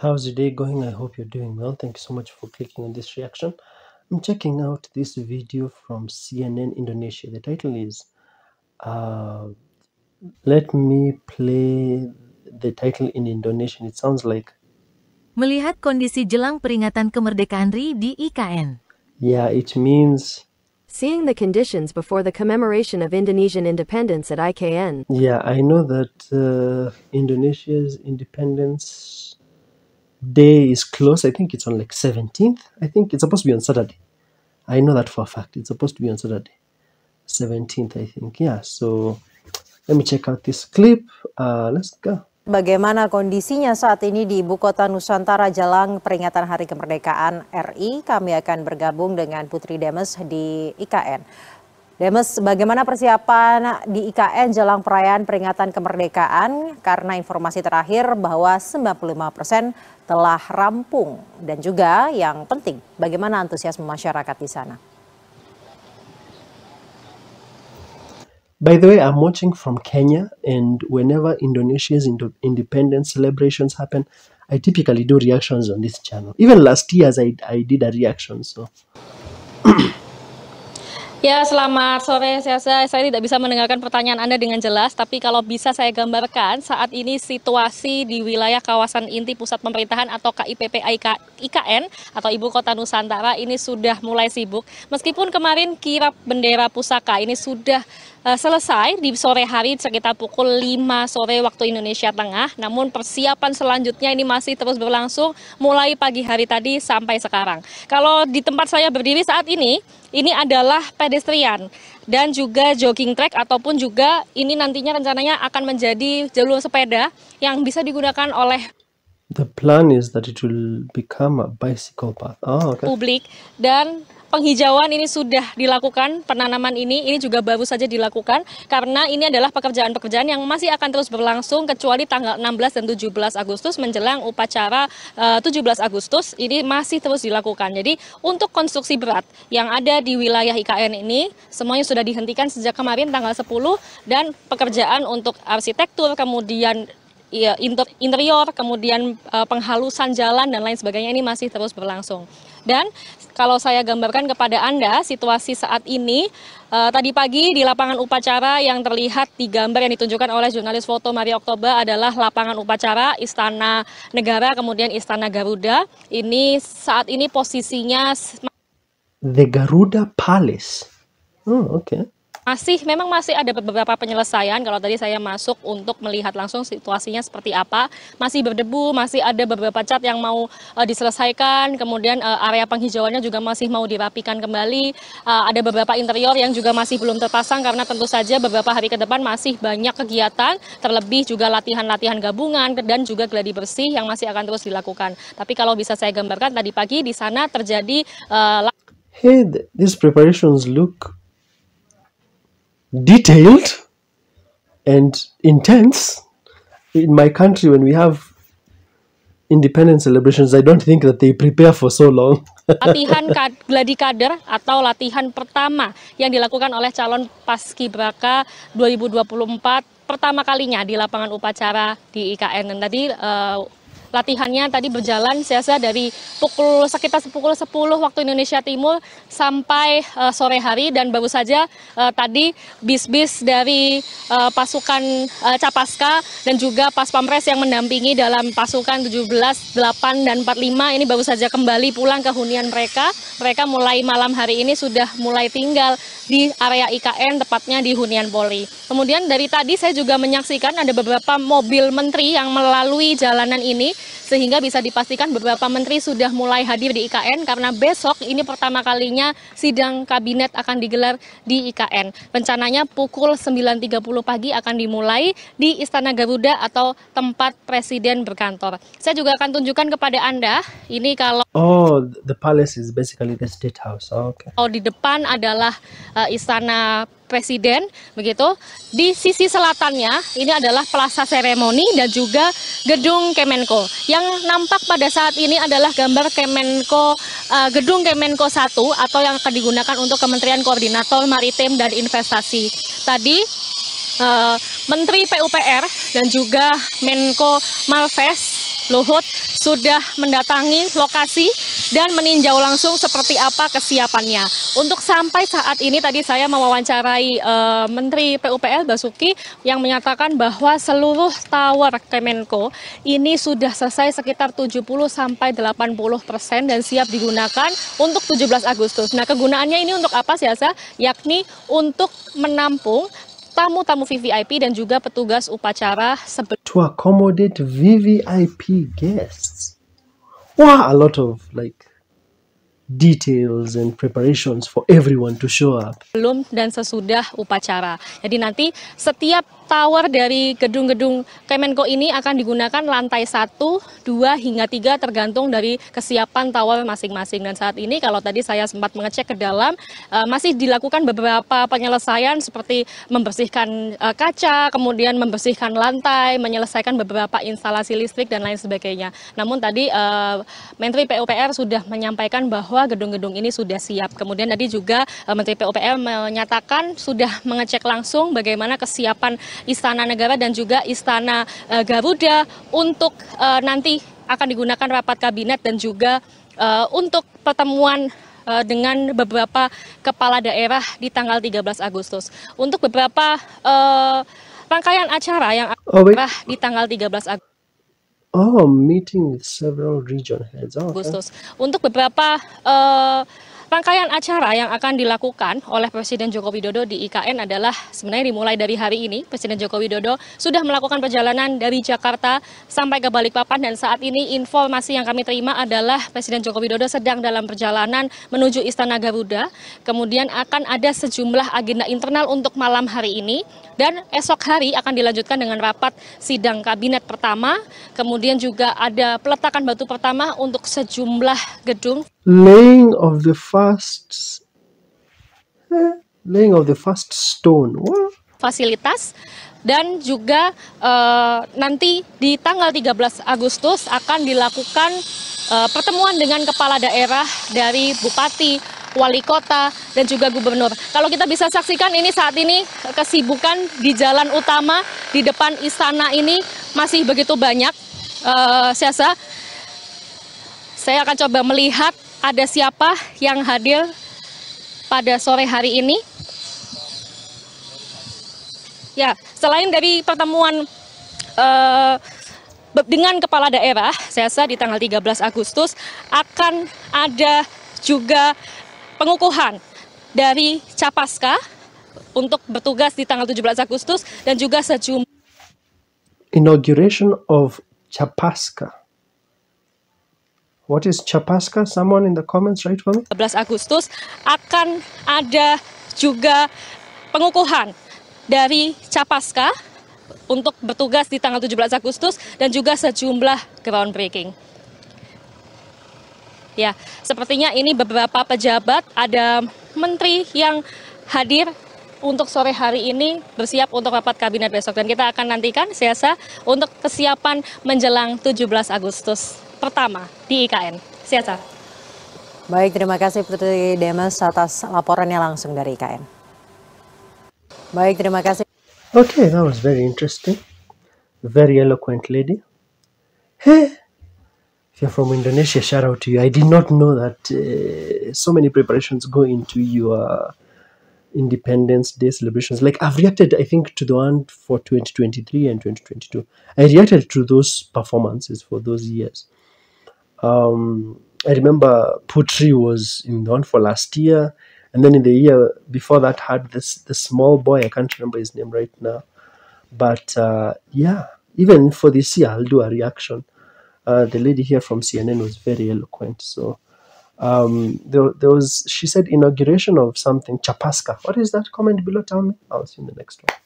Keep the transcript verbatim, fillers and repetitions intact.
How's your day going? I hope you're doing well. Thank you so much for clicking on this reaction. I'm checking out this video from C N N Indonesia. The title is uh, Let me play the title in Indonesian. It sounds like Melihat kondisi jelang peringatan kemerdekaan R I di I K N. Yeah, it means seeing the conditions before the commemoration of Indonesian independence at I K N. Yeah, I know that uh, Indonesia's Independence Day is close. I think it's on like seventeenth. I think it's supposed to be on Saturday. I know that for a fact. It's supposed to be on Saturday, seventeenth, I think. Yeah, so let me check out this clip. Uh, let's go. Bagaimana kondisinya saat ini di Ibu Kota Nusantara jelang peringatan Hari Kemerdekaan R I? Kami akan bergabung dengan Putri Demes di I K N. Demes, bagaimana persiapan di I K N jelang perayaan peringatan kemerdekaan? Karena informasi terakhir bahwa sembilan puluh lima persen telah rampung. Dan juga yang penting, bagaimana antusiasme masyarakat di sana? By the way, I'm watching from Kenya, and whenever Indonesia's ind- independence celebrations happen, I typically do reactions on this channel. Even last year, I, I did a reaction, so... Ya, selamat sore. Saya, saya, saya tidak bisa mendengarkan pertanyaan Anda dengan jelas, tapi kalau bisa saya gambarkan saat ini situasi di wilayah kawasan inti pusat pemerintahan atau K I P P I K N atau Ibu Kota Nusantara ini sudah mulai sibuk. Meskipun kemarin kirap bendera pusaka ini sudah uh, selesai di sore hari sekitar pukul lima sore waktu Indonesia Tengah, namun persiapan selanjutnya ini masih terus berlangsung mulai pagi hari tadi sampai sekarang. Kalau di tempat saya berdiri saat ini, ini adalah pedestrian dan juga jogging track ataupun juga ini nantinya rencananya akan menjadi jalur sepeda yang bisa digunakan oleh The plan is that it will become a bicycle path. Oh, okay. Publik dan penghijauan ini sudah dilakukan, penanaman ini ini juga baru saja dilakukan karena ini adalah pekerjaan-pekerjaan yang masih akan terus berlangsung kecuali tanggal enam belas dan tujuh belas Agustus menjelang upacara uh, tujuh belas Agustus ini masih terus dilakukan. Jadi untuk konstruksi berat yang ada di wilayah I K N ini semuanya sudah dihentikan sejak kemarin tanggal sepuluh dan pekerjaan untuk arsitektur kemudian ya, interior, kemudian uh, penghalusan jalan dan lain sebagainya ini masih terus berlangsung. Dan kalau saya gambarkan kepada Anda situasi saat ini, uh, tadi pagi di lapangan upacara yang terlihat di gambar yang ditunjukkan oleh jurnalis foto Maria Oktoba adalah lapangan upacara Istana Negara, kemudian Istana Garuda. Ini saat ini posisinya The Garuda Palace. Oh, oke. Okay. Masih, memang masih ada beberapa penyelesaian. Kalau tadi saya masuk untuk melihat langsung situasinya seperti apa, masih berdebu, masih ada beberapa cat yang mau uh, diselesaikan. Kemudian uh, area penghijauannya juga masih mau dirapikan kembali. Uh, ada beberapa interior yang juga masih belum terpasang karena tentu saja beberapa hari ke depan masih banyak kegiatan, terlebih juga latihan-latihan gabungan dan juga gladi bersih yang masih akan terus dilakukan. Tapi kalau bisa saya gambarkan tadi pagi di sana terjadi. Uh, hey, these preparations look detailed and intense. In my country, when we have independence celebrations, I don't think that they prepare for so long. Latihan gladi kader atau latihan pertama yang dilakukan oleh calon Paskibraka dua ribu dua puluh empat pertama kalinya di lapangan upacara di I K N. Dan tadi uh, latihannya tadi berjalan biasa dari pukul sekitar pukul sepuluh waktu Indonesia Timur sampai uh, sore hari dan baru saja uh, tadi bis-bis dari uh, pasukan uh, Capaska dan juga Paspampres yang mendampingi dalam pasukan tujuh belas, delapan, dan empat puluh lima ini baru saja kembali pulang ke hunian mereka. Mereka mulai malam hari ini sudah mulai tinggal di area I K N, tepatnya di hunian Polri. Kemudian dari tadi saya juga menyaksikan ada beberapa mobil menteri yang melalui jalanan ini, sehingga bisa dipastikan beberapa menteri sudah mulai hadir di I K N karena besok ini pertama kalinya sidang kabinet akan digelar di I K N. Rencananya pukul sembilan tiga puluh pagi akan dimulai di Istana Garuda atau tempat presiden berkantor. Saya juga akan tunjukkan kepada Anda ini kalau oh, the palace is basically the state house. Oh, okay. Oh, di depan adalah uh, Istana Presiden, begitu. Di sisi selatannya ini adalah plaza seremoni dan juga gedung Kemenko. Yang nampak pada saat ini adalah gambar Kemenko, uh, gedung Kemenko satu atau yang akan digunakan untuk Kementerian Koordinator Maritim dan Investasi. Tadi uh, Menteri P U P R dan juga Menko Marves Luhut sudah mendatangi lokasi dan meninjau langsung seperti apa kesiapannya. Untuk sampai saat ini tadi saya mewawancarai uh, Menteri P U P R Basuki yang menyatakan bahwa seluruh tower Kemenko ini sudah selesai sekitar tujuh puluh sampai delapan puluh persen dan siap digunakan untuk tujuh belas Agustus. Nah, kegunaannya ini untuk apa sih, Asa? Yakni untuk menampung tamu-tamu V V I P dan juga petugas upacara to accommodate V V I P guests. Wow, a lot of like details and preparations for everyone to show up. Belum dan sesudah upacara. Jadi nanti setiap tower dari gedung-gedung Kemenko ini akan digunakan lantai satu, dua, hingga tiga tergantung dari kesiapan tower masing-masing. Dan saat ini kalau tadi saya sempat mengecek ke dalam, uh, masih dilakukan beberapa penyelesaian seperti membersihkan uh, kaca, kemudian membersihkan lantai, menyelesaikan beberapa instalasi listrik dan lain sebagainya. Namun tadi uh, Menteri P U P R sudah menyampaikan bahwa gedung-gedung ini sudah siap. Kemudian tadi juga Menteri P U P R menyatakan sudah mengecek langsung bagaimana kesiapan Istana Negara dan juga Istana Garuda untuk uh, nanti akan digunakan rapat kabinet dan juga uh, untuk pertemuan uh, dengan beberapa kepala daerah di tanggal tiga belas Agustus. Untuk beberapa uh, rangkaian acara yang akan oh, di tanggal tiga belas Agustus. Oh, meeting with several region heads. Oh, Agustus. Okay. Untuk beberapa uh, rangkaian acara yang akan dilakukan oleh Presiden Joko Widodo di I K N adalah sebenarnya dimulai dari hari ini. Presiden Joko Widodo sudah melakukan perjalanan dari Jakarta sampai ke Balikpapan dan saat ini informasi yang kami terima adalah Presiden Joko Widodo sedang dalam perjalanan menuju Istana Garuda. Kemudian akan ada sejumlah agenda internal untuk malam hari ini. Dan esok hari akan dilanjutkan dengan rapat sidang kabinet pertama. Kemudian juga ada peletakan batu pertama untuk sejumlah gedung. Laying of the first, eh, laying of the first stone. What? Fasilitas. Dan juga uh, nanti di tanggal tiga belas Agustus akan dilakukan uh, pertemuan dengan kepala daerah dari Bupati, Wali Kota, dan juga Gubernur. Kalau kita bisa saksikan ini saat ini kesibukan di jalan utama di depan istana ini masih begitu banyak. Uh, Syasa, saya akan coba melihat ada siapa yang hadir pada sore hari ini. Ya, selain dari pertemuan uh, dengan kepala daerah, Syasa di tanggal tiga belas Agustus akan ada juga pengukuhan dari Capaska untuk bertugas di tanggal tujuh belas Agustus dan juga sejumlah inauguration of Capaska. What is Capaska? Someone in the comments write for me. tujuh belas Agustus akan ada juga pengukuhan dari Capaska untuk bertugas di tanggal tujuh belas Agustus dan juga sejumlah groundbreaking. Ya, sepertinya ini beberapa pejabat, ada menteri yang hadir untuk sore hari ini bersiap untuk rapat kabinet besok. Dan kita akan nantikan, Syasa, untuk kesiapan menjelang tujuh belas Agustus pertama di I K N. Syasa. Baik, terima kasih Putri Demes atas laporannya langsung dari I K N. Baik, terima kasih. Okay, that was very interesting. Very eloquent lady. Hey. If you're from Indonesia, shout out to you. I did not know that uh, so many preparations go into your Independence Day celebrations. Like, I've reacted, I think, to the one for twenty twenty-three and twenty twenty-two. I reacted to those performances for those years. Um, I remember Putri was in the one for last year. And then in the year before that had this, this small boy. I can't remember his name right now. But, uh, yeah, even for this year, I'll do a reaction. Uh, the lady here from C N N was very eloquent. So um, there, there was, she said, inauguration of something, Capaska. What is that? Comment below, tell me. I'll see you in the next one.